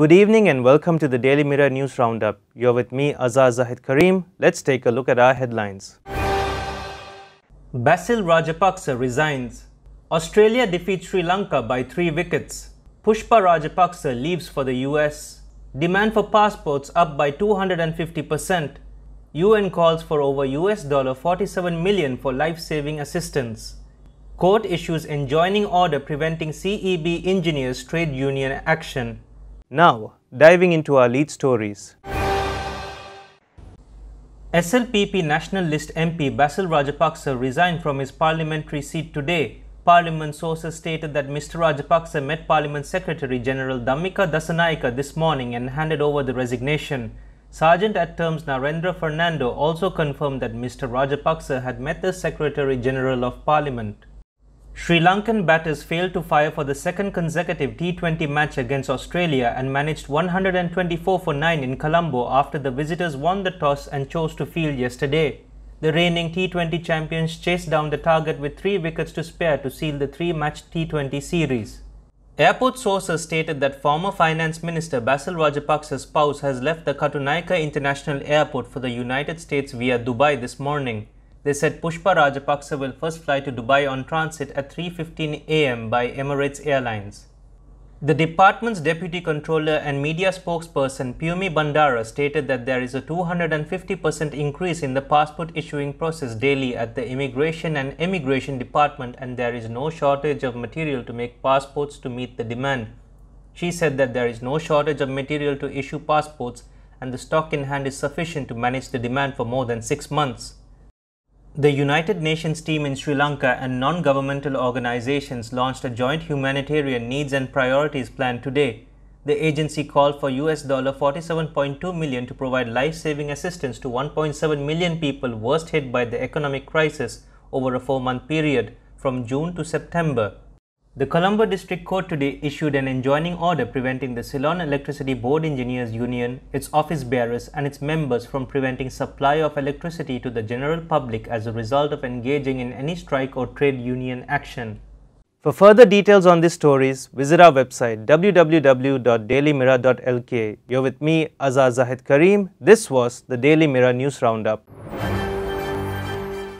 Good evening and welcome to the Daily Mirror News Roundup. You're with me, Azhar Zahid Kareem. Let's take a look at our headlines. Basil Rajapaksa resigns. Australia defeats Sri Lanka by 3 wickets. Pushpa Rajapaksa leaves for the US. Demand for passports up by 250%. UN calls for over $47 million for life-saving assistance. Court issues enjoining order preventing CEB engineers' trade union action. Now, diving into our lead stories. SLPP National List MP Basil Rajapaksa resigned from his parliamentary seat today. Parliament sources stated that Mr. Rajapaksa met Parliament Secretary General Dhammika Dasanaika this morning and handed over the resignation. Sergeant at Arms Narendra Fernando also confirmed that Mr. Rajapaksa had met the Secretary General of Parliament. Sri Lankan batters failed to fire for the second consecutive T20 match against Australia and managed 124 for 9 in Colombo after the visitors won the toss and chose to field yesterday. The reigning T20 champions chased down the target with 3 wickets to spare to seal the 3-match T20 series. Airport sources stated that former Finance Minister Basil Rajapaksa's spouse has left the Katunayake International Airport for the United States via Dubai this morning. They said Pushpa Rajapaksa will first fly to Dubai on transit at 3:15 a.m. by Emirates Airlines. The department's deputy controller and media spokesperson Piumi Bandara stated that there is a 250% increase in the passport issuing process daily at the Immigration and Emigration Department, and there is no shortage of material to make passports to meet the demand. She said that there is no shortage of material to issue passports and the stock in hand is sufficient to manage the demand for more than 6 months. The United Nations team in Sri Lanka and non-governmental organizations launched a joint humanitarian needs and priorities plan today. The agency called for $47.2 million to provide life-saving assistance to 1.7 million people worst hit by the economic crisis over a 4-month period, from June to September. The Colombo District Court today issued an enjoining order preventing the Ceylon Electricity Board Engineers Union, its office bearers and its members from preventing supply of electricity to the general public as a result of engaging in any strike or trade union action. For further details on these stories, visit our website www.dailymirror.lk. You're with me, Azhar Zahid Kareem. This was the Daily Mirror News Roundup.